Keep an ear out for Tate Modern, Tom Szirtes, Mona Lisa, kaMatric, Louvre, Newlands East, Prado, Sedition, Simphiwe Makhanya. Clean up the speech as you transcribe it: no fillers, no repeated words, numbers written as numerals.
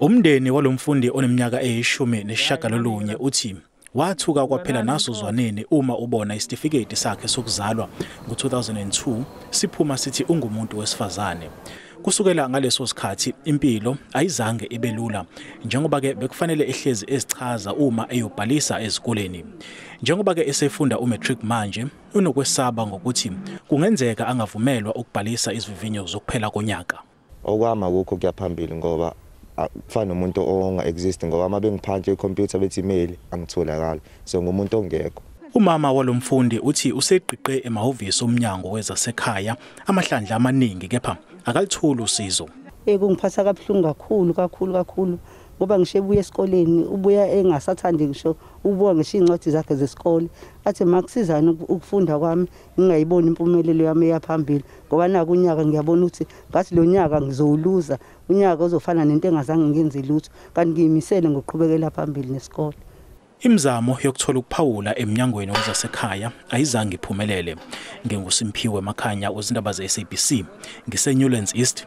Umndeni walomfundi oneminyaka eyishumi nesishagalolunye uthi wathuka kwaphela nasozwaneni uma ubona isitifiketi sakhe sokuzalwa ngo-2002 siphuma sithi ungumuntu wesifazane. Kusukela ngaleso sikhathi impilo ayizange ibelula njengoba ke bekufanele ehlezi ezichaza uma eyobhalisa ezikoleni. Njengoba ke esefunda umatric manje unokwesaba ngokuthi kungenzeka angavumelwa ukubhalisa izivivinyo zokuphela konyaka. Okwama wokho kuyaphambili ngoba kufana nomuntu onga exist ngoba mabengiphanje icomputer bethi email angitholakala so ngumuntu ongekho. Umama walomfundi uthi useqiqe emahhovisi omnyango wezasekhaya amahlandla amaningi kepha akalithula usizo. Kungiphatha kabuhlungu kakhulu ngoba ngishebuye esikoleni ubuya engasathandi ngisho ubuya ngisho incwadi zakhe zesikole athi makusizana ukufunda kwami ngingayibona impumelelo yami yaphambili ngoba naku unyaka ngiyabona ukuthi ngathi lo nyaka ngizowuluza unyaka ozofana nento engazange ngenze lutho kanti ngiyimisele ngoqhubekela phambili nesikole. Imizamo yokuthola ukuphawula eminyangweni wezasekhaya ayizange iphumelele. NginguSimphiwe Makhanya wezindaba ze-SABC ngise Newlands East.